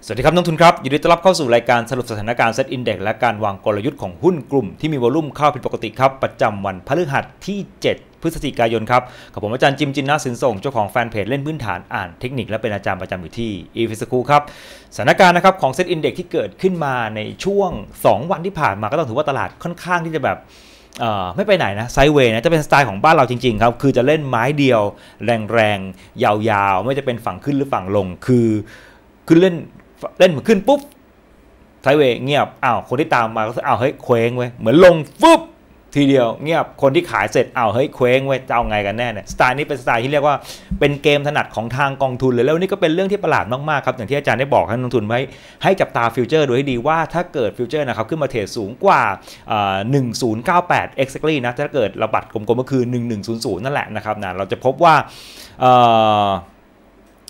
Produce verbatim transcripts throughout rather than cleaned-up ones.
สวัสดีครับนักทุนครับยินดีต้อนรับเข้าสู่รายการสรุปสถานการณ์ เซ็ต Index และการวางกลยุทธ์ของหุ้นกลุ่มที่มีวอลุ่มเข้าผิดปกติครับประจำวันพฤหัสที่เจ็ดพฤศจิกายนครับกับผมอาจารย์จิมจินนาสินส่งเจ้าของแฟนเพจเล่นพื้นฐานอ่านเทคนิคและเป็นอาจารย์ประจำอยู่ที่ อี เอฟ เอส School ครับสถานการณ์นะครับของ เซ็ต Index ที่เกิดขึ้นมาในช่วงสองวันที่ผ่านมาก็ต้องถือว่าตลาดค่อนข้างที่จะแบบไม่ไปไหนนะไซด์เวย์นะจะเป็นสไตล์ของบ้านเราจริงๆครับคือจะเล่นไม้เดียวแรงๆยาวๆไม่จะเป็นฝั่งขึ้นหรือฝั่งลงคือคือเล่นเล่นขึ้นปุ๊บไซด์เวย์เงียบอ้าวคนที่ตามมาก็อ้าวเฮ้ยเคว้งเว้ยเหมือนลงปุ๊บทีเดียวเงียบคนที่ขายเสร็จอ้าวเฮ้ยเคว้งเว้ยจะเอาไงกันแน่เนี่ยสไตล์นี้เป็นสไตล์ที่เรียกว่าเป็นเกมถนัดของทางกองทุนเลยแล้วนี่ก็เป็นเรื่องที่ประหลาดมากๆครับอย่างที่อาจารย์ได้บอกให้นักลงทุนไว้ให้จับตาฟิวเจอร์ดูให้ดีว่าถ้าเกิดฟิวเจอร์นะครับขึ้นมาเทรดสูงกว่าหนึ่งพันเก้าสิบแปด exactly นะถ้าเกิดระบัดกลมๆก็คือหนึ่งพันหนึ่งร้อยนั่นแหละนะครับนะเราจะพบว่า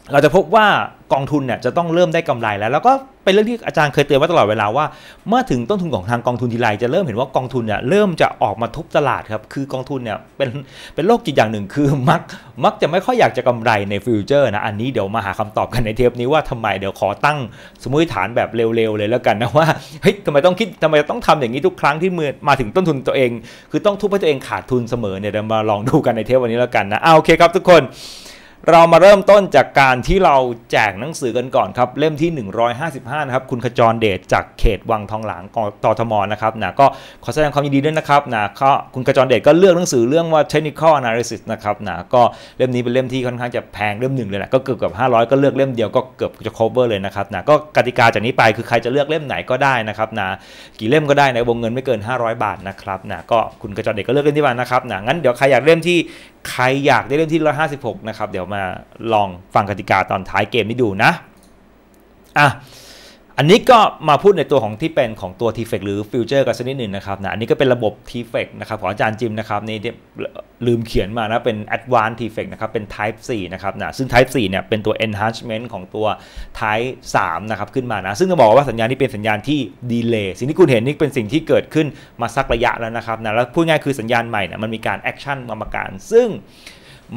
เราจะพบว่ากองทุนเนี่ยจะต้องเริ่มได้กำไรแล้วแล้วก็เป็นเรื่องที่อาจารย์เคยเตือนมาตลอดเวลาว่าเมื่อถึงต้นทุนของทางกองทุนทีไรจะเริ่มเห็นว่ากองทุนเนี่ยเริ่มจะออกมาทุบตลาดครับคือกองทุนเนี่ยเป็นเป็นโรคจิตอย่างหนึ่งคือมักมักจะไม่ค่อยอยากจะกำไรในฟิวเจอร์นะอันนี้เดี๋ยวมาหาคำตอบกันในเทปนี้ว่าทำไมเดี๋ยวขอตั้งสมมติฐานแบบเร็วๆเลยแล้วกันนะว่าเฮ้ยทำไมต้องคิดทำไมต้องทำอย่างนี้ทุกครั้งที่มาถึงต้นทุนตัวเองคือต้องทุบให้ตัวเองขาดทุนเสมอเนี่ยเดี๋ยวมาลองดูกันในเทปวันนี้แล้วกันนะเอาโอเคครับทุกคนเรามาเริ่มต้นจากการที่เราแจกหนังสือกันก่อนครับเล่มที่หนึ่งร้อยห้าสิบห้านะครับคุณขจรเดชจากเขตวังทองหลางกทมนะครับนะก็ขอแสดงความยินดีด้วยนะครับนะก็คุณขจรเดชก็เลือกหนังสือเรื่องว่า Technical Analysis นะครับนะก็เล่มนี้เป็นเล่มที่ค่อนข้างจะแพงเล่มหนึ่งเลยแหละก็เกือบกับห้าร้อยก็เลือกเล่มเดียวก็เกือบจะ cover เลยนะครับนะก็กติกาจากนี้ไปคือใครจะเลือกเล่มไหนก็ได้นะครับนะกี่เล่มก็ได้ในวงเงินไม่เกินห้าร้อยบาทนะครับนะก็คุณขจรเดชก็เลือกเล่มที่มานะครับนะงั้นเดี๋ยวใครอยากเล่มที่ใครอยากได้เล่มที่หนึ่งร้อยห้าสิบหกนะครับเดี๋ยวมาลองฟังกติกาตอนท้ายเกมนี้ดูนะอ่ะอันนี้ก็มาพูดในตัวของที่เป็นของตัว ที เอฟ อี ซี หรือฟิวเจอร์กันสักนิดหนึ่งนะครับนะอันนี้ก็เป็นระบบ ที เอฟ อี ซี นะครับของอาจารย์จิมนะครับนี่ลืมเขียนมานะเป็น Advanced ที เอฟ อี ซี นะครับเป็น ไทป์ โฟร์ นะครับนะซึ่ง ไทป์ โฟร์ เนี่ยเป็นตัว Enhancement ของตัว ไทป์ ทรีนะครับขึ้นมานะซึ่งจะบอกว่าสัญญาณนี้เป็นสัญญาณที่ Delay สิ่งที่คุณเห็นนี่เป็นสิ่งที่เกิดขึ้นมาสักระยะแล้วนะครับนะแล้วพูดง่ายคือสัญญาณใหม่นะมันมีการ Action มาประการซึ่ง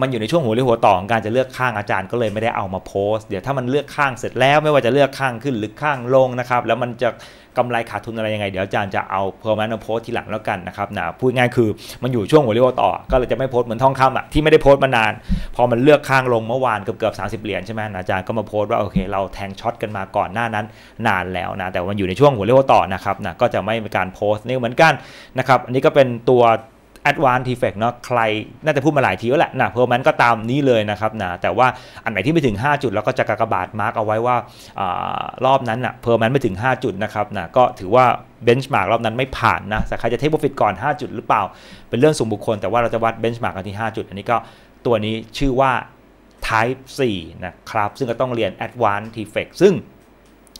มันอยู่ในช่วงหัวเรือหัวต่อของการจะเลือกข้างอาจารย์ก็เลยไม่ได้เอามาโพสต์เดี๋ยวถ้ามันเลือกข้างเสร็จแล้วไม่ว่าจะเลือกข้างขึ้นหรือข้างลงนะครับแล้วมันจะกำไรขาดทุนอะไรยังไงเดี๋ยวอาจารย์จะเอาเพอร์มาโนโพสต์ทีหลังแล้วกันนะครับนะพูดง่ายคือมันอยู่ช่วงหัวเรือหัวต่อก็เลยจะไม่โพสต์เหมือนทองคำอ่ะที่ไม่ได้โพสต์มานานพอมันเลือกข้างลงเมื่อวานเกือบเกือบสามสิบเหรียญใช่ไหมอาจารย์ก็มาโพสต์ว่าโอเคเราแทงช็อตกันมาก่อนหน้านั้นนานแล้วนะแต่มันอยู่ในช่วงหัวเรือหัวต่อนะครับนะก็จะไม่มีการโพสต์นี่เหมือนกันนะครับอันนี้ก็เป็นตัวAdvanced ที เอฟ อี ซี เนาะใครน่าจะพูดมาหลายทีแล้วแหละนะเพอร์มันก็ตามนี้เลยนะครับนะแต่ว่าอันไหนที่ไม่ถึงห้าจุดแล้วก็จะกากบาทมาร์กเอาไว้ว่าอ่ารอบนั้นนะเพอร์มันไม่ถึงห้าจุดนะครับนะก็ถือว่าเบนช์มาร์กรอบนั้นไม่ผ่านนะแต่ใครจะเทคโปรฟิตก่อนห้าจุดหรือเปล่าเป็นเรื่องส่วนบุคคลแต่ว่าเราจะวัดเบนช์มาร์กกันที่ห้าจุดอันนี้ก็ตัวนี้ชื่อว่า ไทป์ โฟร์ นะครับซึ่งก็ต้องเรียน Advanced ที เอฟ อี ซี ซึ่ง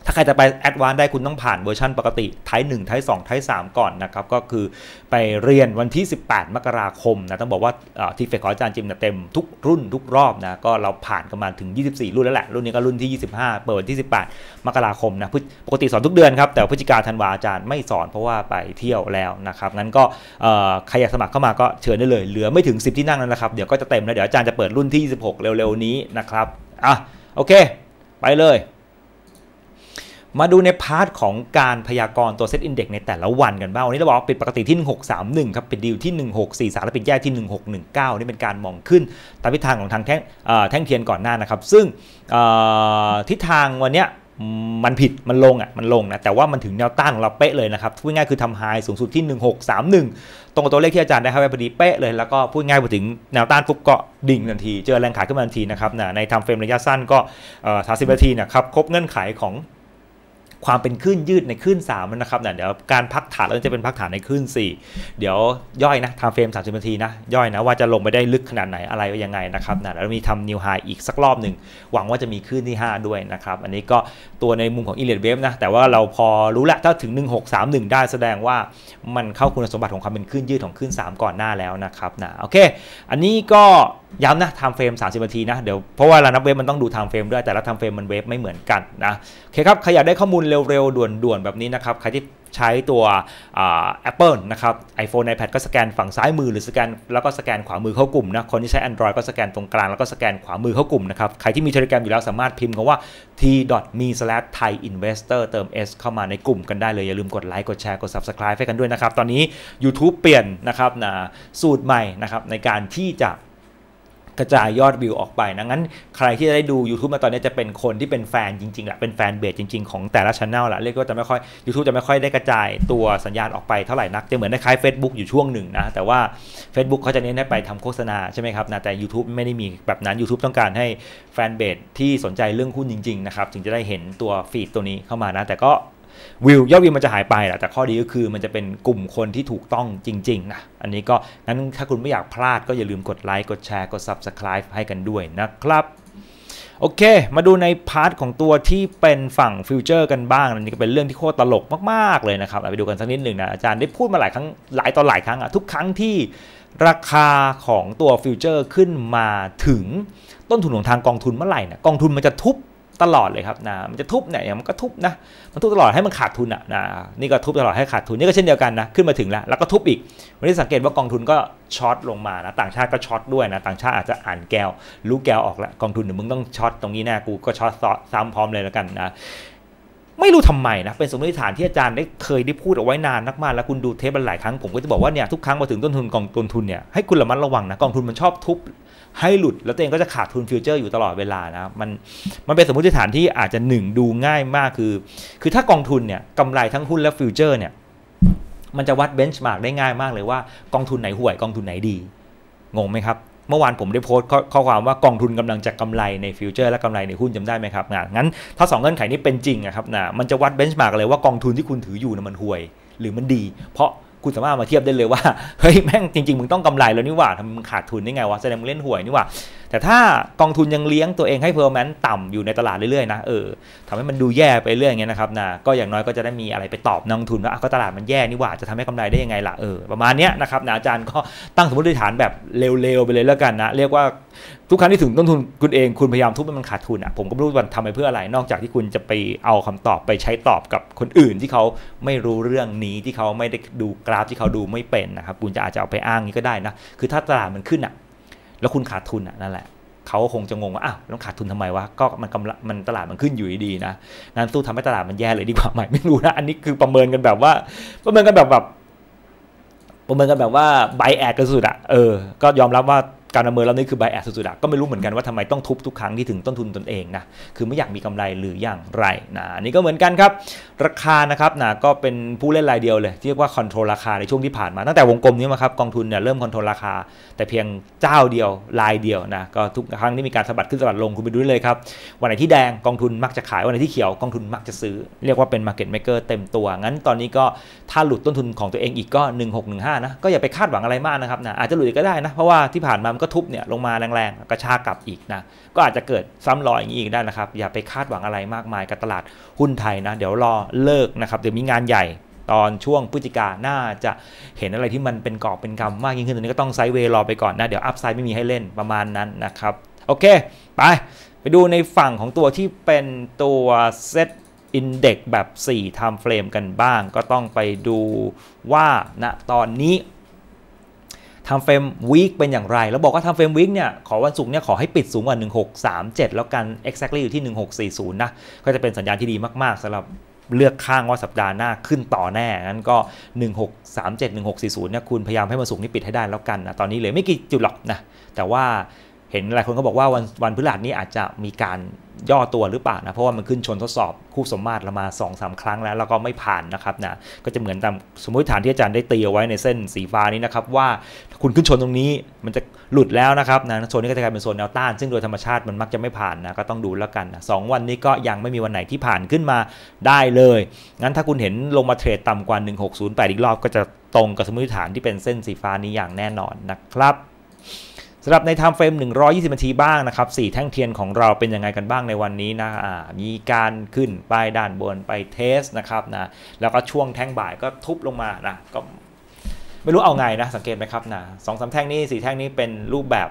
ถ้าใครจะไปแอดวานซ์ได้คุณต้องผ่านเวอร์ชันปกติไทป์ หนึ่ง ไทป์ สอง ไทป์ สามก่อนนะครับก็คือไปเรียนวันที่สิบแปดมกราคมนะต้องบอกว่าทีเฟกของอาจารย์จิมเต็มทุกรุ่นทุกรอบนะก็เราผ่านกันมาถึงยี่สิบสี่รุ่นแล้วแหละรุ่นนี้ก็รุ่นที่ยี่สิบห้าเปิดวันที่สิบแปดมกราคมนะปกติสอนทุกเดือนครับแต่พฤศจิกาธันวาอาจารย์ไม่สอนเพราะว่าไปเที่ยวแล้วนะครับงั้นก็ใครอยากสมัครเข้ามาก็เชิญได้เลยเหลือไม่ถึงสิบที่นั่งแล้วนะครับเดี๋ยวก็จะเต็มแล้วเดี๋ยวอาจารย์จะเปิดรุ่นที่ยี่สิบหกเร็วๆนี้นะครับอ่ะโอเคไปเลยมาดูในพาร์ทของการพยากรณ์ตัวเซตอินเด็กซ์ในแต่ละวันกันบ้างวันนี้เราบอกปิดปกติที่หนึ่งพันหกร้อยสามสิบเอ็ดครับปิดดีลที่หนึ่งพันหกร้อยสี่สิบสามและปิดแย่ที่หนึ่งพันหกร้อยสิบเก้านี่เป็นการมองขึ้นตามทิศทางของทางแท่งแท่งเทียนก่อนหน้านะครับซึ่งทิศทางวันนี้มันผิดมันลงอ่ะมันลงนะแต่ว่ามันถึงแนวต้านของเราเป๊ะเลยนะครับพูดง่ายคือทำไฮสูงสุดที่หนึ่งพันหกร้อยสามสิบเอ็ดตรงกับตัวเลขที่อาจารย์ได้ให้ไว้พอดีเป๊ะเลยแล้วก็พูดง่ายพอถึงแนวต้านปุ๊บก็ดิ่งทันทีเจอแรงขายขึ้นมาทันทีนะครับในทำเฟรมระยะสั้นก็สามสิบนาทีนะครับครบเงื่อนไขของความเป็นคลื่นยืดในคลื่นสามนะครับเดี๋ยวการพักฐานแล้วจะเป็นพักฐานในคลื่นสี่เดี๋ยวย่อยนะทำเฟรมสามสิบนาทีนะย่อยนะว่าจะลงไปได้ลึกขนาดไหนอะไรยังไงนะครับนะแล้วมีทำนิวไฮอีกสักรอบหนึ่งหวังว่าจะมีคลื่นที่ห้าด้วยนะครับอันนี้ก็ตัวในมุมของอินเลียดเวฟนะแต่ว่าเราพอรู้ละถ้าถึงหนึ่งพันหกร้อยสามสิบเอ็ดได้แสดงว่ามันเข้าคุณสมบัติของความเป็นคลื่นยืดของคลื่นสามก่อนหน้าแล้วนะครับนะโอเคอันนี้ก็ย้ำนะทำเฟรมสามสิบนาทีนะเดี๋ยวเพราะว่าเรานับเวฟมันต้องดูทำเฟรมด้วยแต่ละทำเฟรมมันเวฟไม่เหมือนกันนะโอเคครับใครอยากได้ข้อมูลเร็วๆด่วนๆแบบนี้นะครับใครที่ ใช้ตัวแอปเปิลนะครับไอโฟนไอแพดก็สแกนฝั่งซ้ายมือหรือสแกนแล้วก็สแกนขวามือเข้ากลุ่มนะคนที่ใช้ Android ก็สแกนตรงกลางแล้วก็สแกนขวามือเข้ากลุ่มนะครับใครที่มี Telegram อยู่แล้วสามารถพิมพ์คำว่า ที ดอท เอ็ม อี สแลช ไทย อินเวสเตอร์ เติม S เข้ามาในกลุ่มกันได้เลยอย่าลืมกดไลค์กดแชร์กด Subscribe ให้กันด้วยนะครับตอนนี้ YouTube เปลี่ยนนะครับนะสูตรใหม่นะครับในการที่จะกระจายยอดวิวออกไปนะงั้นใครที่จะได้ดู YouTube มาตอนนี้จะเป็นคนที่เป็นแฟนจริงๆแหละเป็นแฟนเบสจริงๆของแต่ละ Channel ละเรียกว่าจะไม่ค่อย YouTube จะไม่ค่อยได้กระจายตัวสัญญาณออกไปเท่าไหร่นักจะเหมือนคล้าย Facebook อยู่ช่วงหนึ่งนะแต่ว่า Facebook เขาจะเน้นให้ไปทำโฆษณาใช่ไหมครับนะแต่ YouTube ไม่ได้มีแบบนั้น YouTube ต้องการให้แฟนเบสที่สนใจเรื่องหุ้นจริงๆนะครับถึงจะได้เห็นตัวฟีดตัวนี้เข้ามานะแต่ก็วิวยอดวิวมันจะหายไปแหละแต่ข้อดีก็คือมันจะเป็นกลุ่มคนที่ถูกต้องจริงๆนะอันนี้ก็งั้นถ้าคุณไม่อยากพลาดก็อย่าลืมกดไลค์กดแชร์กด Subscribe ให้กันด้วยนะครับโอเคมาดูในพาร์ทของตัวที่เป็นฝั่งฟิวเจอร์กันบ้างอันนี้ก็เป็นเรื่องที่โคตรตลกมากๆเลยนะครับไปดูกันสักนิดหนึ่งนะอาจารย์ได้พูดมาหลายครั้งหลายตอนหลายครั้งอะทุกครั้งที่ราคาของตัวฟิวเจอร์ขึ้นมาถึงต้นทุนของทางกองทุนเมื่อไหร่เนี่ยกองทุนมันจะทุบตลอดเลยครับนะมันจะทุบเนี่ยมันก็ทุบนะมันทุบตลอดให้มันขาดทุนอ่ะนะนี่ก็ทุบตลอดให้ขาดทุนนี่ก็เช่นเดียวกันนะขึ้นมาถึงแล้วแล้วก็ทุบอีกวันนี้สังเกตว่ากองทุนก็ช็อตลงมานะต่างชาติก็ช็อตด้วยนะต่างชาติอาจจะอ่านแก้วรู้แก้วออกแล้วกองทุนเดี๋ยวมึงต้องช็อตตรงนี้แน่กูก็ช็อตซ้ำพร้อมเลยแล้วกันนะไม่รู้ทำไมนะเป็นสมมติฐานที่อาจารย์ได้เคยได้พูดเอาไว้นานมากๆแล้วคุณดูเทปหลายครั้งผมก็จะบอกว่าเนี่ยทุกครั้งมาถึงต้นทุนกองต้นทุนเนี่ยให้คุณระมัดระวังนะกองทุนมันชอบทุบให้หลุดแล้วตัวเองก็จะขาดทุนฟิวเจอร์อยู่ตลอดเวลานะมันมันเป็นสมมติฐานที่อาจจะหนึ่งดูง่ายมากคือคือถ้ากองทุนเนี่ยกำไรทั้งหุ้นและฟิวเจอร์เนี่ยมันจะวัดเบนช์มาร์กได้ง่ายมากเลยว่ากองทุนไหนห่วยกองทุนไหนดีงงไหมครับเมื่อวานผมได้โพสต์ข้อความว่ากองทุนกำลังจะกำไรในฟิวเจอร์และกำไรในหุ้นจำได้ไหมครับงั้นถ้าสองเงื่อนไขนี้เป็นจริงนะครับนะมันจะวัดเบนช์มาร์กเลยว่ากองทุนที่คุณถืออยู่นะมันห่วยหรือมันดีเพราะคุณสามารถมาเทียบได้เลยว่าเฮ้ยแม่งจริงๆมึงต้องกำไรแล้วนี่หว่าทำมึงขาดทุนได้ไงวะแสดงมึงเล่นหวยนี่หว่าแต่ถ้ากองทุนยังเลี้ยงตัวเองให้เพอร์แมนต์ต่ำอยู่ในตลาดเรื่อยๆนะเออทำให้มันดูแย่ไปเรื่อยอย่างเงี้ยนะครับนะก็อย่างน้อยก็จะได้มีอะไรไปตอบนักทุนว่าก็ตลาดมันแย่นี่หว่าจะทำให้กำไรได้ยังไงล่ะเออประมาณเนี้ยนะครับนะอาจารย์ก็ตั้งสมมติฐานแบบเร็วๆไปเลยแล้วกันนะเรียกว่าทุกครั้งที่ถึงต้นทุนคุณเองคุณพยายามทุบให้มันขาดทุนอ่ะผมก็ไม่รู้ว่าทำไปเพื่ออะไรนอกจากที่คุณจะไปเอาคำตอบไปใช้ตอบกับคนอื่นที่เขาไม่รู้เรื่องนี้ที่เขาไม่ได้ดูกราฟที่เขาดูไม่เป็นนะครับคุณจะอาจจะเอาไปอ้างนี้ก็ได้นะคือถ้าตลาดมันขึ้นอ่ะแล้วคุณขาดทุนอ่ะนั่นแหละเขาคงจะงงว่าอ้าวต้องขาดทุนทำไมวะก็มันกำลังมันตลาดมันขึ้นอยู่ดีนะงั้นสู้ทำให้ตลาดมันแย่เลยดีกว่าไหมไม่รู้นะอันนี้คือประเมินกันแบบว่าประเมินกันแบบแบบประเมินกันแบบว่าไบแอดกันสุดอ่ะเออก็ยอมรับว่าการประเมินแล้วนี่คือ bias สุดๆก็ไม่รู้เหมือนกันว่าทำไมต้องทุบทุกครั้งที่ถึงต้นทุนตนเองนะคือไม่อยากมีกำไรหรืออย่างไรนะนี่ก็เหมือนกันครับราคานะครับนะก็เป็นผู้เล่นรายเดียวเลยที่เรียกว่าคอนโทรลราคาในช่วงที่ผ่านมาตั้งแต่วงกลมนี้มาครับกองทุนเนี่ยเริ่มคอนโทรลราคาแต่เพียงเจ้าเดียวรายเดียวนะก็ทุกครั้งที่มีการสะบัดขึ้นสะบัดลงคุณไปดูเลยครับวันไหนที่แดงกองทุนมักจะขายวันไหนที่เขียวกองทุนมักจะซื้อเรียกว่าเป็น market maker เต็มตัวงั้นตอนนี้ก็ถ้าหลุดต้นทุนของตัวเองอีกก็หนึ่งหกหนึ่งห้านะก็อย่าไปคาดหวังอะไรมากนะครับนะอาจจะหลุดก็ได้นะเพราะว่าที่ผ่านมาก็ทุบเนี่ยลงมาแรงๆกระชากกลับอีกนะก็อาจจะเกิดซ้ำรอยอย่างนี้อีกได้นะครับอย่าไปคาดหวังอะไรมากมายกับตลาดหุ้นไทยนะเดี๋ยวรอเลิกนะครับเดี๋ยวมีงานใหญ่ตอนช่วงพฤศจิกาน่าจะเห็นอะไรที่มันเป็นกรอบเป็นกำมากยิ่งขึ้นตอนนี้ก็ต้องไซด์เวย์รอไปก่อนนะเดี๋ยวอัพไซด์ไม่มีให้เล่นประมาณนั้นนะครับโอเคไปไปดูในฝั่งของตัวที่เป็นตัวเซตอินเด็กซ์แบบสี่ time frame กันบ้างก็ต้องไปดูว่าณตอนนี้ทำเฟรมวีคเป็นอย่างไรแล้วบอกว่าทำเฟรมวีคเนี่ยขอวันศุกร์เนี่ยขอให้ปิดสูงกว่าหนึ่งหกสามเจ็ดแล้วกัน exactly อยู่ที่หนึ่งหกสี่ศูนย์นะก็จะเป็นสัญญาณที่ดีมากๆสำหรับเลือกข้างว่าสัปดาห์หน้าขึ้นต่อแน่งั้นก็หนึ่งหกสามเจ็ด หนึ่งหกสี่ศูนย์เนี่ยคุณพยายามให้วันศุกร์นี้ปิดให้ได้แล้วกันนะตอนนี้เหลือไม่กี่จุดหรอกนะแต่ว่าเห็นหลายคนก็บอกว่าวันวันพฤหัสนี้อาจจะมีการย่อตัวหรือเปล่านะเพราะว่ามันขึ้นชนทดสอบคู่สมมาตรเรามา สองสาม ครั้งแล้วแล้วก็ไม่ผ่านนะครับนะก็จะเหมือนตามสมมติฐานที่อาจารย์ได้ตีเอาไว้ในเส้นสีฟ้านี้นะครับว่าคุณขึ้นชนตรงนี้มันจะหลุดแล้วนะครับนะโซนนี้ก็จะกลายเป็นโซนแนวต้านซึ่งโดยธรรมชาติมันมักจะไม่ผ่านนะก็ต้องดูแล้วกันนะสองวันนี้ก็ยังไม่มีวันไหนที่ผ่านขึ้นมาได้เลยงั้นถ้าคุณเห็นลงมาเทรดต่ำกว่าหนึ่งหกศูนย์แปดอีกรอบก็จะตรงกับสมมติฐานที่เป็นเส้นสีฟ้านี้อย่างแน่นอนนะครับสำหรับใน time frame หนึ่งร้อยยี่สิบ นาทีบ้างนะครับสี่แท่งเทียนของเราเป็นยังไงกันบ้างในวันนี้นะมีการขึ้นไปด้านบนไปเทสนะครับนะแล้วก็ช่วงแท่งบ่ายก็ทุบลงมานะก็ไม่รู้เอาไงนะสังเกตไหมครับนะสองสามแท่งนี้สี่แท่งนี้เป็นรูปแบบ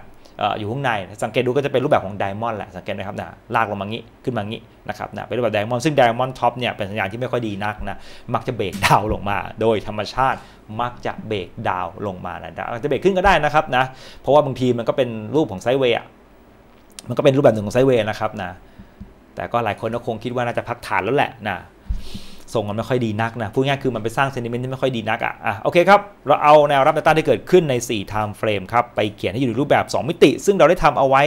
อยู่ข้างในสังเกตดูก็จะเป็นรูปแบบของไดมอนด์แหละสังเกตนะครับนะลากลงมางี้ขึ้นมางี้นะครับนะเป็นรูปแบบไดมอนด์ซึ่งไดมอนด์ท็อปเนี่ยเป็นสัญญาณที่ไม่ค่อยดีนักนะมักจะเบรกดาวลงมาโดยธรรมชาติมักจะเบรกดาวลงมานะอาจจะเบรกขึ้นก็ได้นะครับนะเพราะว่าบางทีมันก็เป็นรูปของไซด์เวย์มันก็เป็นรูปแบบหนึ่งของไซด์เวย์นะครับนะแต่ก็หลายคนก็คงคิดว่าน่าจะพักฐานแล้วแหละนะส่งมันไม่ค่อยดีนักนะพูดง่ายคือมันไปสร้างเซนติเมนต์ที่ไม่ค่อยดีนักอ่ะอ่ะโอเคครับเราเอาแนวรับแนวต้านที่เกิดขึ้นในสี่ time frame ครับไปเขียนให้อยู่ในรูปแบบสองมิติซึ่งเราได้ทำเอาไว้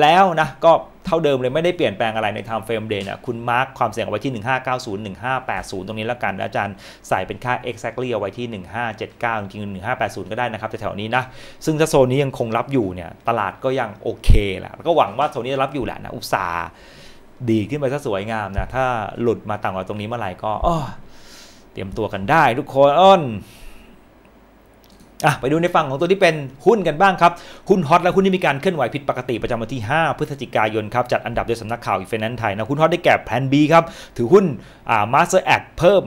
แล้วนะก็เท่าเดิมเลยไม่ได้เปลี่ยนแปลงอะไรใน time frame day นะคุณมาร์คความเสี่ยงเอาไว้ที่หนึ่งห้าเก้าศูนย์ หนึ่งห้าแปดศูนย์ตรงนี้แล้วกันอาจารย์ใส่เป็นค่า exactly เอาไว้ที่หนึ่งห้าเจ็ดเก้าจริงๆหนึ่งห้าแปดศูนย์ก็ได้นะครับแถวๆนี้นะซึ่งถ้าโซนนี้ยังคงรับอยู่เนี่ยตลาดก็ยังโอเคแหละแล้วก็หวังว่าโซนนี้รับอยู่แหละนะอุตสาห์ดีขึ้นไปซะสวยงามนะถ้าหลุดมาต่างกว่าตรงนี้เมื่อไหร่ก็เตรียมตัวกันได้ทุกคนอ้นอ่ะไปดูในฝั่งของตัวที่เป็นหุ้นกันบ้างครับหุ้นฮอตและหุ้นที่มีการเคลื่อนไหวผิดปกติประจำวันที่ห้าพฤศจิกายนครับจัดอันดับโดยสำนักข่าวอีเฟนแนนซ์ไทยนะหุ้นฮอตได้แก่ แพลน บี ครับถือหุ้นอ่า Master Act เพิ่ม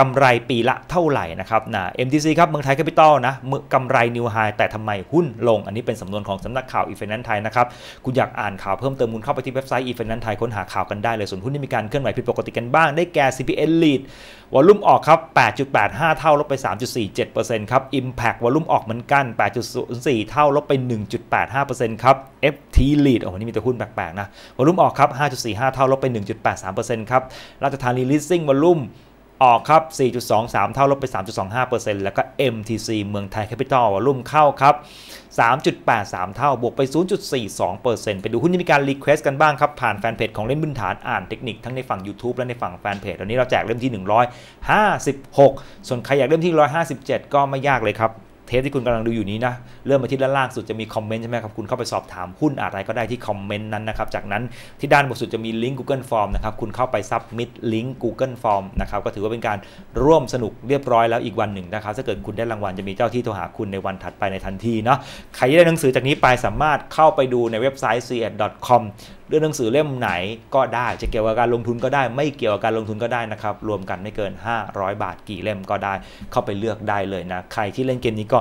กำไรปีละเท่าไหร่นะครับนะ เอ็ม ที ซี ครับเมืองไทยแคปิตอลนะกำไรนิวไฮแต่ทำไมหุ้นลงอันนี้เป็นสำนวนของสำนักข่าวอีเฟนแนนซ์ไทยนะครับคุณอยากอ่านข่าวเพิ่มเติมคุณเข้าไปที่เว็บไซต์อีเฟนแนนซ์ไทยค้นหาข่าวกันได้เลยส่วนหุ้นที่มีการเคลื่อนไหวผิดปกติกันบ้างได้แก่ ซี พี เอ็น เรท วอลลุ่มออกครับ แปดจุดแปดห้า เท่าลบไป สามจุดสี่เจ็ดเปอร์เซ็นต์ ครับ อิมแพค วอลลุ่มออกเหมือนกัน แปดจุดศูนย์สี่ เท่าลบไป หนึ่งจุดแปดห้าเปอร์เซ็นต์ ครับ เอฟ ที เรท โอ้โหนี่มีแต่หุ้นแปลกๆนะวอลลุ่มออกครับ ห้าจุดสี่ห้า เท่าลบไป หนึ่งจุดแปดสามเปอร์เซ็นต์ ครับราชธานี ลีสซิ่ง วอลลุ่มออกครับ สี่จุดสองสาม เท่าลบไป สามจุดสองห้าเปอร์เซ็นต์ แล้วก็ เอ็ม ที ซี เมืองไทยแคปิตอลวอลุ่มเข้าครับ สามจุดแปดสาม เท่าบวกไป ศูนย์จุดสี่สองเปอร์เซ็นต์ ไปดูหุ้นที่มีการรีเควสต์กันบ้างครับผ่านแฟนเพจของเล่นพื้นฐานอ่านเทคนิคทั้งในฝั่ง ยูทูบ และในฝั่งแฟนเพจตอนนี้เราแจกเล่มที่หนึ่งร้อยห้าสิบหกส่วนใครอยากเล่มที่หนึ่งร้อยห้าสิบเจ็ดก็ไม่ยากเลยครับเทปที่คุณกำลังดูอยู่นี้นะเริ่มมาที่ด้านล่างสุดจะมีคอมเมนต์ใช่ไหมครับคุณเข้าไปสอบถามหุ้นอะไรก็ได้ที่คอมเมนต์นั้นนะครับจากนั้นที่ด้านบนสุดจะมีลิงก์ กูเกิลฟอร์ม นะครับคุณเข้าไปซับมิดลิงก์ กูเกิลฟอร์ม นะครับก็ถือว่าเป็นการร่วมสนุกเรียบร้อยแล้วอีกวันหนึ่งนะครับถ้าเกิดคุณได้รางวัลจะมีเจ้าที่โทรหาคุณในวันถัดไปในทันทีเนาะใครที่ได้หนังสือจากนี้ไปสามารถเข้าไปดูในเว็บไซต์ ซี เอ ดอท คอม เรื่องหนังสือเล่มไหนก็ได้จะเกี่ยวกับการลงทุนก็ได้ไม่เกี่ยวกับการลงทุนก็ได้นะครับรวมกันไม่เกินห้าร้อยบาทกี่เล่มก็ได้เข้าไปเลือกได้เลยนะใครที่เล่นเกมนี้ก็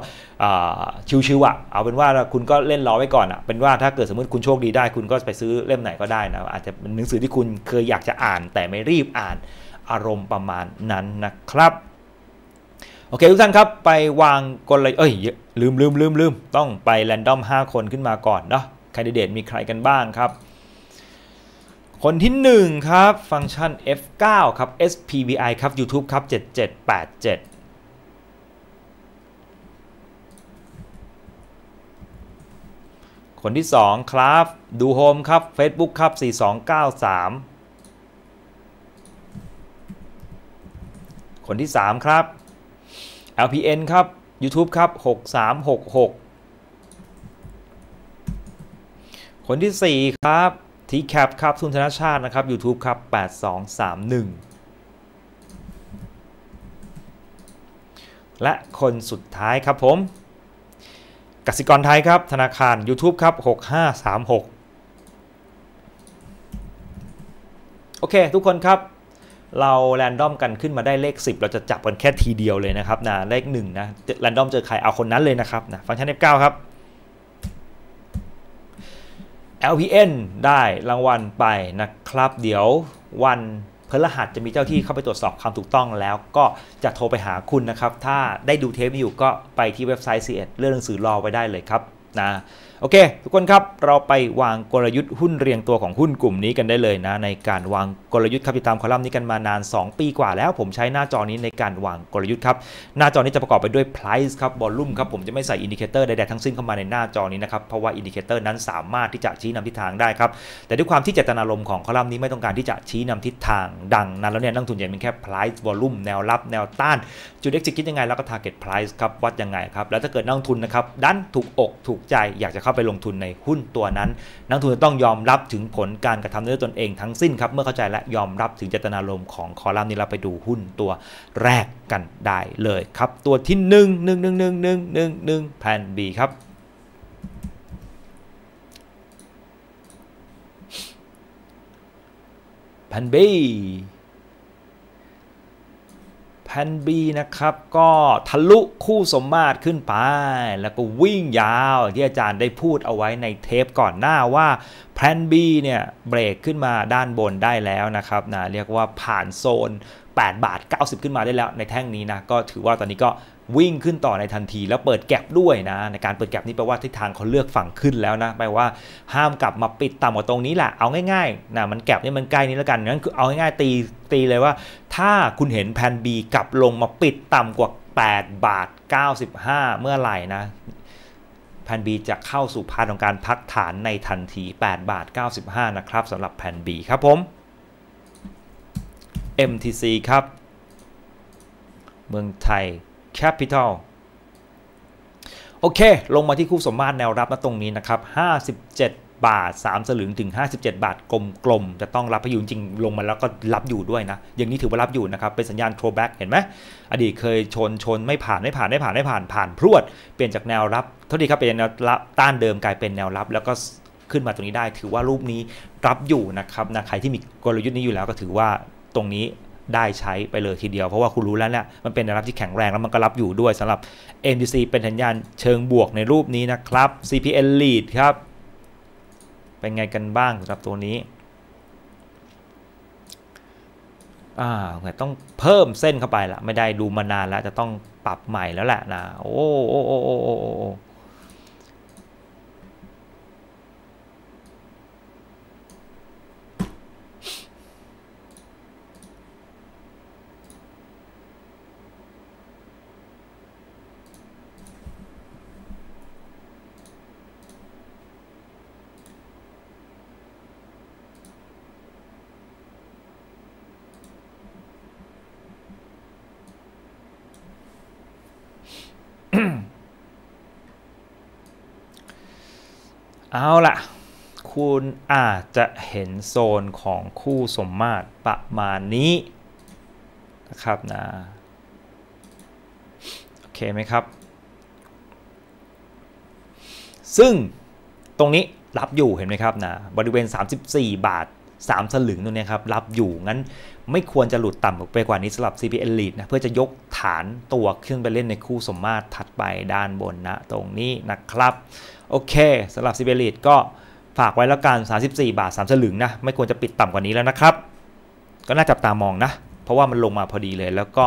ชิวๆอ่ะเอาเป็นว่าคุณก็เล่นรอไว้ก่อนอ่ะเป็นว่าถ้าเกิดสมมติคุณโชคดีได้คุณก็ไปซื้อเล่มไหนก็ได้นะอาจจะเป็นหนังสือที่คุณเคยอยากจะอ่านแต่ไม่รีบอ่านอารมณ์ประมาณนั้นนะครับโอเคทุกท่านครับไปวางกลยุทธ์เอ้ยลืมลืมลืมลืมต้องไปแรนดอมห้าคนขึ้นมาก่อนเนาะแคนดิเดตมีใครกันบ้างครับคนที่หนึ่งครับฟังก์ชัน เอฟ เก้า ครับ เอส พี วี ไอ ครับ ยูทูบ ครับ เจ็ดเจ็ดแปดเจ็ดคนที่สองครับดูโฮมครับ เฟซบุ๊ก ครับสี่สองเก้าสามคนที่สามครับ แอล พี เอ็น ครับ ยูทูบ ครับหกสามหกหกคนที่สี่ครับ ที แคป ครับทุนธนชาตินะครับ ยูทูบ ครับแปดสองสามหนึ่งและคนสุดท้ายครับผมกสิกรไทยครับธนาคาร ยูทูบ ครับหกห้าสามหกโอเคทุกคนครับเราแรนดอมกันขึ้นมาได้เลขสิบเราจะจับกันแค่ทีเดียวเลยนะครับนะเลขหนึ่งนะแรนดอมเจอใครเอาคนนั้นเลยนะครับนะฟังก์ชัน เอฟ เก้า ครับ แอล พี เอ็น ได้รางวัลไปนะครับเดี๋ยววันพฤหัสจะมีเจ้าที่เข้าไปตรวจสอบความถูกต้องแล้วก็จะโทรไปหาคุณนะครับถ้าได้ดูเทปนี้อยู่ก็ไปที่เว็บไซต์ ซี เอ เรื่องหนังสือรอไว้ได้เลยครับนะโอเคทุกคนครับเราไปวางกลยุทธ์หุ้นเรียงตัวของหุ้นกลุ่มนี้กันได้เลยนะในการวางกลยุทธ์ครับติดตามคอลัมน์นี้กันมานานสองปีกว่าแล้วผมใช้หน้าจอนี้ในการวางกลยุทธ์ครับหน้าจอนี้จะประกอบไปด้วย ไพรซ์ ครับ วอลลุ่ม ครับผมจะไม่ใส่อินดิเคเตอร์ใดๆทั้งสิ้นเข้ามาในหน้าจอนี้นะครับเพราะว่าอินดิเคเตอร์นั้นสามารถที่จะชี้นำทิศทางได้ครับแต่ด้วยความที่เจตนารมณ์ของคอลัมน์นี้ไม่ต้องการที่จะชี้นำทิศทางดังนั้นแล้วเนี่ยนักทุนจะเป็นแค่ ไพรซ์ วอลลุ่ม แนวรับแนวต้านจุด เอ็กซิท คิดยังไงแล้วก็ ทาร์เก็ต ไพรซ์ ครับวัดยังไงครับแล้วถ้าเกิดนักทุนนะครับดันถูกอกถูกใจอยากจะเข้าไปลงทุนในหุ้นตัวนั้นนักทุนจะต้องยอมรับถึงผลการกระทำด้วยตนเองทั้งสิ้นครับเมื่อเข้าใจและยอมรับถึงเจตนารมณ์ของคอลัมน์นี้เราไปดูหุ้นตัวแรกกันได้เลยครับตัวที่หนึ่งหนึ่งหนึ่งหนึ่งหนึ่งหนึ่งหนึ่งแพลน B ครับแพลน B แพล แพลน บี นะครับก็ทะลุคู่สมมาตรขึ้นไปแล้วก็วิ่งยาวที่อาจารย์ได้พูดเอาไว้ในเทปก่อนหน้าว่าแพลน บี เนี่ยเบรกขึ้นมาด้านบนได้แล้วนะครับนะเรียกว่าผ่านโซนแปดบาทเก้าสิบขึ้นมาได้แล้วในแท่งนี้นะก็ถือว่าตอนนี้ก็วิ่งขึ้นต่อในทันทีแล้วเปิดแก็บด้วยนะในการเปิดแก็บนี้แปลว่าทิศทางเขาเลือกฝั่งขึ้นแล้วนะแปลว่าห้ามกลับมาปิดต่ำกว่าตรงนี้แหละเอาง่ายๆนะมันแก็บนี่มันใกล้นี้แล้วกันงั้นคือเอาง่ายๆตีตีเลยว่าถ้าคุณเห็นแพลน B กลับลงมาปิดต่ำกว่าแปดบาทเก้าสิบห้าเมื่อไหร่นะแพลน B จะเข้าสู่ภาวะของการพักฐานในทันทีแปดบาทเก้าสิบห้านะครับสำหรับแพลน B ครับผม เอ็ม ที ซี ครับเมืองไทยCapital โอเคลงมาที่คู่สมมาตรแนวรับนะตรงนี้นะครับห้าสิบเจ็ดบาทสามสลึงถึงห้าสิบเจ็ดบาทกลมๆจะต้องรับไปอยู่จริงลงมาแล้วก็รับอยู่ด้วยนะอย่างนี้ถือว่ารับอยู่นะครับเป็นสัญญาณ throwback เห็นไหมอดีตเคยชนชนไม่ผ่านไม่ผ่านไม่ผ่านไม่ผ่านผ่านพรวดเปลี่ยนจากแนวรับเท่าที่ครับเป็นแนวรับต้านเดิมกลายเป็นแนวรับแล้วก็ขึ้นมาตรงนี้ได้ถือว่ารูปนี้รับอยู่นะครับนะใครที่มีกลยุทธ์นี้อยู่แล้วก็ถือว่าตรงนี้ได้ใช้ไปเลยทีเดียวเพราะว่าคุณรู้แล้วแหละมันเป็นแนวรับที่แข็งแรงแล้วมันก็รับอยู่ด้วยสำหรับ เอ็ม ที ซี เป็นสัญญาณเชิงบวกในรูปนี้นะครับ ซี พี เอ็น รีไท ครับเป็นไงกันบ้างสำหรับตัวนี้อ่าต้องเพิ่มเส้นเข้าไปละไม่ได้ดูมานานแล้วจะต้องปรับใหม่แล้วแหละนะโอ้โอ้โอ้โอ้โอ้โอ้เอาล่ะคุณอาจจะเห็นโซนของคู่สมมาตรประมาณนี้นะครับนะโอเคไหมครับซึ่งตรงนี้รับอยู่เห็นไหมครับนะบริเวณสามสิบสี่บาทสามสลึงตรงนี้ครับรับอยู่งั้นไม่ควรจะหลุดต่ำไปกว่านี้สำหรับ ซี พี เอ็น รีไท นะเพื่อจะยกฐานตัวขึ้นไปเล่นในคู่สมมาตรถัดไปด้านบนนะตรงนี้นะครับโอเคสำหรับ ซี พี เอ็น รีไท ก็ฝากไว้แล้วกันสามสิบสี่บาทสามสลึงนะไม่ควรจะปิดต่ำกว่านี้แล้วนะครับก็น่าจับตามองนะเพราะว่ามันลงมาพอดีเลยแล้วก็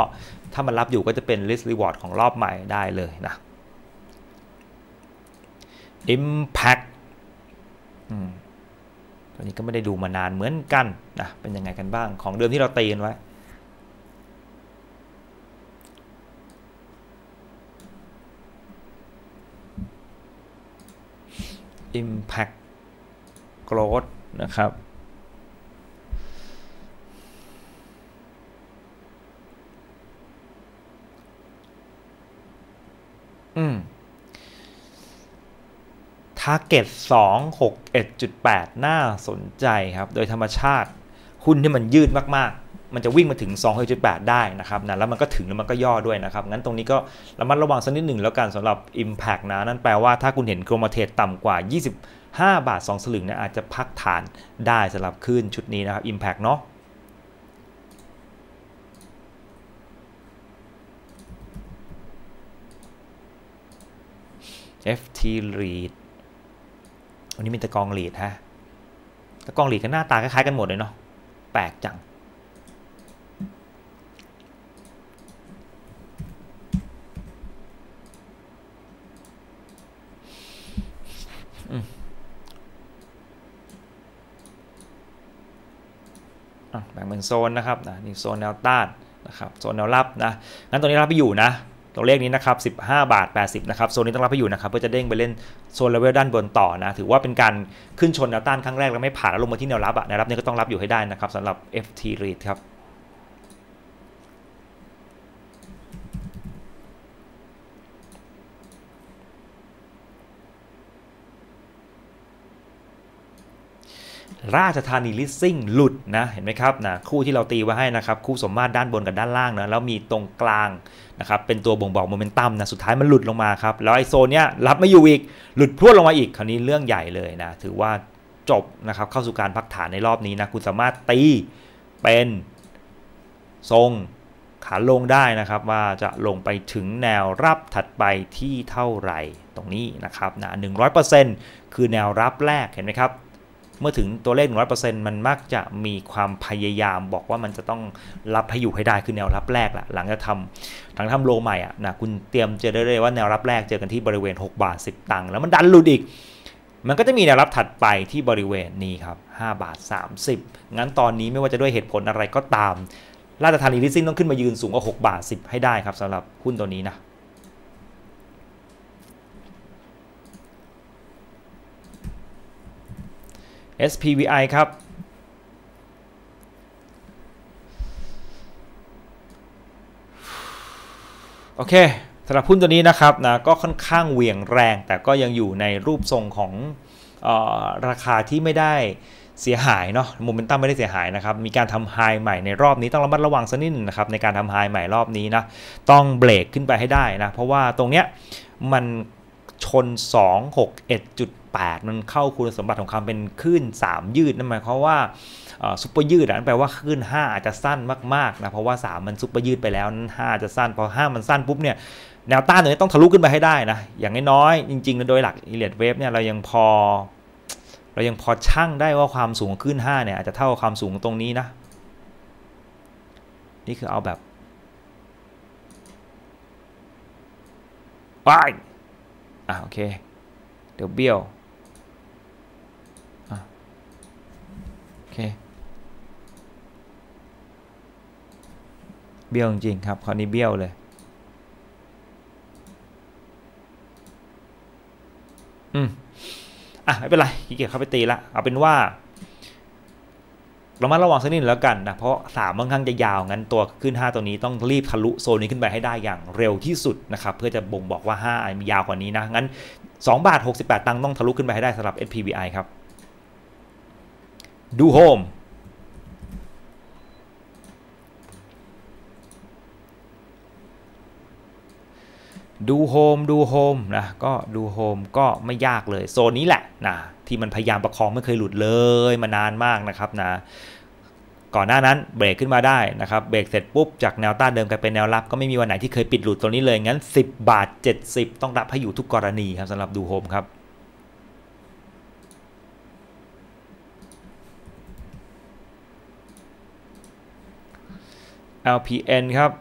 ถ้ามันรับอยู่ก็จะเป็น risk reward ของรอบใหม่ได้เลยนะ impact อันนี้ก็ไม่ได้ดูมานานเหมือนกันนะเป็นยังไงกันบ้างของเดิมที่เราตีกันไว้อิมแพคโกรดนะครับอืมทาร์เก็ต สองร้อยหกสิบเอ็ดจุดแปด น่าสนใจครับโดยธรรมชาติหุ้นที่มันยืดมากๆมันจะวิ่งมาถึง สองร้อยหกสิบเอ็ดจุดแปด ได้นะครับนะแล้วมันก็ถึงแล้วมันก็ย่อด้วยนะครับงั้นตรงนี้ก็ระมัดระวังสักนิดหนึ่งแล้วกันสำหรับ Impact นะนั่นแปลว่าถ้าคุณเห็นโกลมาเทดต่ำกว่า ยี่สิบห้าบาทสองสลึงเนี่ยอาจจะพักฐานได้สำหรับขึ้นชุดนี้นะครับ Impact เนาะเอฟ ที รีไท วันนี้มีตะกองหลีดฮะตะกองหลีดกับหน้าตาคล้ายๆกันหมดเลยเนาะแปลกจังอ่ะแบ่งเป็นโซนนะครับนะนี่โซนแนวต้านนะครับโซนแนวรับนะงั้นตรงนี้รับไปอยู่นะตัวเลขนี้นะครับสิบห้าบาทแปดสิบนะครับโซนนี้ต้องรับไปอยู่นะครับเพื่อจะเด้งไปเล่นโซนเลเวลด้านบนต่อนะถือว่าเป็นการขึ้นชนแนวต้านครั้งแรกแล้วไม่ผ่านแล้วลงมาที่แนวรับอะแนวรับเนี่ยก็ต้องรับอยู่ให้ได้นะครับสำหรับ เอฟ ที รีไท ครับราชธานีลิสซิ่งหลุดนะเห็นไหมครับนะคู่ที่เราตีไว้ให้นะครับคู่สมมาตรด้านบนกับด้านล่างนะแล้วมีตรงกลางนะครับเป็นตัวบ่งบอกโมเมนตัมนะสุดท้ายมันหลุดลงมาครับแล้วไอโซนเนี้ยรับไม่อยู่อีกหลุดพรวดลงมาอีกคราวนี้เรื่องใหญ่เลยนะถือว่าจบนะครับเข้าสู่การพักฐานในรอบนี้นะคุณสามารถตีเป็นทรง ขาลงได้นะครับว่าจะลงไปถึงแนวรับถัดไปที่เท่าไหร่ตรงนี้นะครับนะ หนึ่งร้อยเปอร์เซ็นต์ คือแนวรับแรกเห็นไหมครับเมื่อถึงตัวเลข หนึ่งร้อยเปอร์เซ็นต์ มันมักจะมีความพยายามบอกว่ามันจะต้องรับให้อยู่ให้ได้คือแนวรับแรกละหลังจะทำหลังทำโลใหม่อ่ะนะคุณเตรียมเจอได้เลยว่าแนวรับแรกเจอกันที่บริเวณหกบาทสิบตังค์แล้วมันดันหลุดอีกมันก็จะมีแนวรับถัดไปที่บริเวณนี้ครับห้าบาทสามสิบงั้นตอนนี้ไม่ว่าจะด้วยเหตุผลอะไรก็ตามราชธานีลิสซิ่งต้องขึ้นมายืนสูงกว่าหกบาทสิบให้ได้ครับสำหรับหุ้นตัวนี้นะเอส พี วี ไอ ครับ โอเคสำหรับหุ้นตัวนี้นะครับนะก็ค่อนข้างเหวี่ยงแรงแต่ก็ยังอยู่ในรูปทรงของออราคาที่ไม่ได้เสียหายเนาะโมเมนตัมไม่ได้เสียหายนะครับมีการทำไฮใหม่ในรอบนี้ต้องระมัดระวังสักนิดนะครับในการทำไฮใหม่รอบนี้นะต้องเบรกขึ้นไปให้ได้นะเพราะว่าตรงเนี้ยมันชน สองร้อยหกสิบเอ็ดจุดแปด มันเข้าคุณสมบัติของความเป็นคลื่นสามยืดนั่นหมายความว่าซุปเปอร์ยืดนั่นแปลว่าคลื่นห้าอาจจะสั้นมากๆนะเพราะว่าสามมันซุปเปอร์ยืดไปแล้วนั้นห้าอาจจะสั้นพอห้ามันสั้นปุ๊บเนี่ยแนวต้านตัวนี้ต้องทะลุขึ้นไปให้ได้นะอย่างน้อยๆจริงๆโดยหลักอิเลียดเวฟเนี่ยเรายังพอเรายังพอชั่งได้ว่าความสูงคลื่นห้าเนี่ยอาจจะเท่าความสูงตรงนี้นะนี่คือเอาแบบไปอ่ะโอเคเดี๋ยวเบี้ยวอ่ะโอเคเบี้ยวจริงๆครับคราวนี้เบี้ยวเลยอืมอ่ะไม่เป็นไรขี้เกียจเข้าไปตีละเอาเป็นว่าเรามาระวังสักนิดแล้วกันนะเพราะสามบางครั้งจะยาวงั้นตัวขึ้นห้าตัวนี้ต้องรีบทะลุโซนนี้ขึ้นไปให้ได้อย่างเร็วที่สุดนะครับเพื่อจะบ่งบอกว่าห้ามียาวกว่านี้นะงั้นสองบาทหกสิบแปดตังค์ต้องทะลุขึ้นไปให้ได้สำหรับ เอส พี วี ไอ ครับดูโฮมดูโฮมดูโฮมนะก็ดูโฮมก็ไม่ยากเลยโซนนี้แหละนะที่มันพยายามประคองไม่เคยหลุดเลยมานานมากนะครับนะก่อนหน้านั้นเบรกขึ้นมาได้นะครับเบรกเสร็จปุ๊บจากแนวต้านเดิมกลายเป็นแนวรับก็ไม่มีวันไหนที่เคยปิดหลุดตัวนี้เลยงั้นสิบบาทเจ็ดสิบต้องรับให้อยู่ทุกกรณีครับสำหรับดูโฮมครับ แอล พี เอ็น ครับ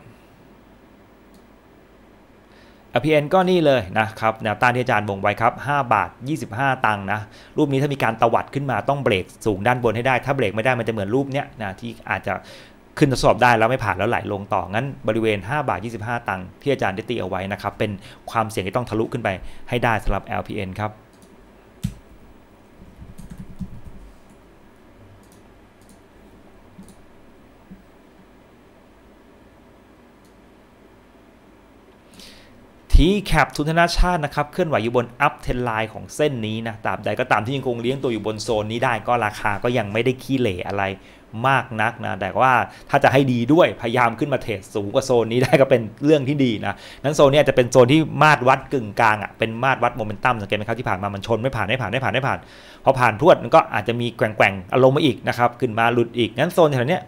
พี เอ็น ก็นี่เลยนะครับแนวต้านที่อาจารย์บ่งไว้ครับห้าบาทยี่สิบห้าตังค์นะรูปนี้ถ้ามีการตวัดขึ้นมาต้องเบรกสูงด้านบนให้ได้ถ้าเบรกไม่ได้มันจะเหมือนรูปเนี้ยนะที่อาจจะขึ้นทดสอบได้แล้วไม่ผ่านแล้วไหลลงต่องั้นบริเวณห้าบาทยี่สิบห้าตังค์ที่อาจารย์ได้ตีเอาไว้นะครับเป็นความเสี่ยงที่ต้องทะลุขึ้นไปให้ได้สำหรับ แอล พี เอ็น ครับที่แคปทุนธนาชาตินะครับเคลื่อนไหวอยู่บนอัพเทรนไลน์ของเส้นนี้นะตราบใดก็ตามที่ยังคงเลี้ยงตัวอยู่บนโซนนี้ได้ก็ราคาก็ยังไม่ได้ขี้เหร่อะไรมากนักนะแต่ว่าถ้าจะให้ดีด้วยพยายามขึ้นมาเทรดสูงกว่าโซนนี้ได้ก็เป็นเรื่องที่ดีนะงั้นโซนนี้จะเป็นโซนที่มาตรวัดกึ่งกลางอ่ะเป็นมาตรวัดโมเมนตัมสังเกตไหมครับที่ผ่านมามันชนไม่ผ่านไม่ผ่านไม่ผ่านไม่ผ่านพอผ่านพรวดมันก็อาจจะมีแกว่งๆอารมณ์มาอีกนะครับขึ้นมาหลุดอีกงั้นโซนแถวเนี้ย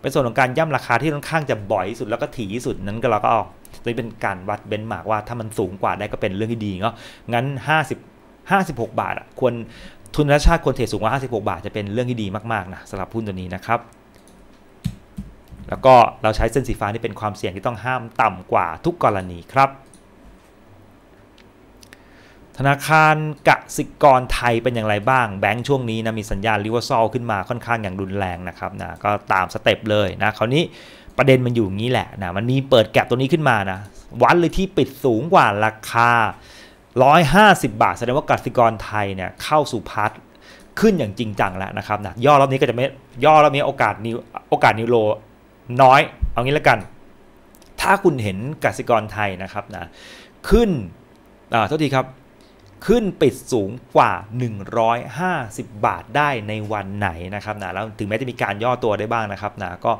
เป็นโซนของการย่ำราคาที่ค่อนข้างจะบ่อยที่สุดแล้วก็ถี่ที่สุดนั้นก็เราก็เอานี่เป็นการวัดเบนช์มาร์กว่าถ้ามันสูงกว่าได้ก็เป็นเรื่องที่ดีเนาะงั้นห้าสิบ ห้าสิบหกบาทอ่ะควรทุนธนชาติควรเทรดสูงกว่าห้าสิบหกบาทจะเป็นเรื่องที่ดีมากๆนะสำหรับหุ้นตัวนี้นะครับแล้วก็เราใช้เส้นสีฟ้านี่เป็นความเสี่ยงที่ต้องห้ามต่ำกว่าทุกกรณีครับธนาคารกสิกรไทยเป็นอย่างไรบ้างแบงก์ช่วงนี้นะมีสัญญาณรีเวอร์ซัลขึ้นมาค่อนข้างอย่างรุนแรงนะครับนะก็ตามสเต็ปเลยนะคราวนี้ประเด็นมันอยู่อย่างนี้แหละนะมันมีเปิดแก็บตัวนี้ขึ้นมานะวันเลยที่ปิดสูงกว่าราคาหนึ่งร้อยห้าสิบบาทแสดงว่ากสิกรไทยเนี่ยเข้าสู่พาร์ทขึ้นอย่างจริงจังแล้วนะครับนะย่อรอบนี้ก็จะไม่ย่อรอบนี้โอกาสนิวโอกาสนิวโลน้อยเอางี้แล้วกันถ้าคุณเห็นกสิกรไทยนะครับนะขึ้นอ่าเท่าทีครับขึ้นปิดสูงกว่าหนึ่งร้อยห้าสิบบาทได้ในวันไหนนะครับนะแล้วถึงแม้จะมีการย่อตัวได้บ้างนะครับนะก็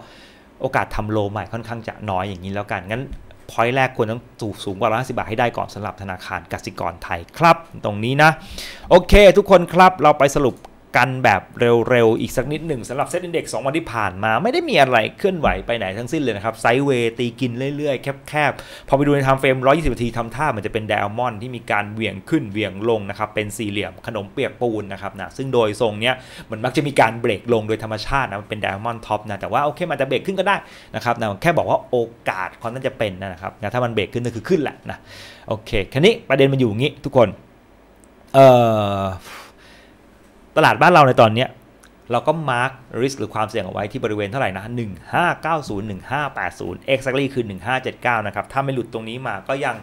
โอกาสทำโลใหม่ค่อนข้างจะน้อยอย่างนี้แล้วกันงั้นพอยต์แรกควรต้องสูงสูงกว่าหนึ่งร้อยห้าสิบบาทให้ได้ก่อนสำหรับธนาคารกสิกรไทยครับตรงนี้นะโอเคทุกคนครับเราไปสรุป กันแบบเร็วๆอีกสักนิดหนึ่งสำหรับเซ็ตอินเด็กซ์สองวันที่ผ่านมาไม่ได้มีอะไรเคลื่อนไหวไปไหนทั้งสิ้นเลยนะครับไซด์เวย์ตีกินเรื่อยๆแคบๆพอไปดูในไทม์เฟรมหนึ่งร้อยยี่สิบนาทีทำท่ามันจะเป็นไดอะมอนด์ที่มีการเหวี่ยงขึ้นเหวี่ยงลงนะครับเป็นสี่เหลี่ยมขนมเปียกปูนนะครับนะซึ่งโดยทรงเนี้ยมันมักจะมีการเบรกลงโดยธรรมชาตินะมันเป็นไดอะมอนด์ท็อปนะแต่ว่าโอเคมันจะเบรกขึ้นก็ได้นะครับนะแค่บอกว่าโอกาสความน่าจะเป็นนะครับนะถ้ามันเบรกขึ้นก็คือขึ้นแหละนะโอเคคราวนี้ประเด็นมันอยู่อย่างนี้ทุกคนเอ่อตลาดบ้านเราในตอนนี้เราก็มาร์ค risk หรือความเสี่ยงเอาไว้ที่บริเวณเท่าไหร่นะหนึ่งห้าเก้าศูนย์ หนึ่งห้าแปดศูนย์ exactly คือหนึ่งห้าเจ็ดเก้านะครับถ้าไม่หลุดตรงนี้มาก็ยัง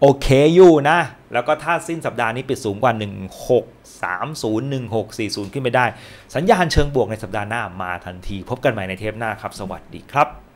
โอเคอยู่นะแล้วก็ถ้าสิ้นสัปดาห์นี้ปิดสูงกว่าหนึ่งหกสามศูนย์ หนึ่งหกสี่ศูนย์ขึ้นไปได้สัญญาณเชิงบวกในสัปดาห์หน้ามาทันทีพบกันใหม่ในเทปหน้าครับสวัสดีครับ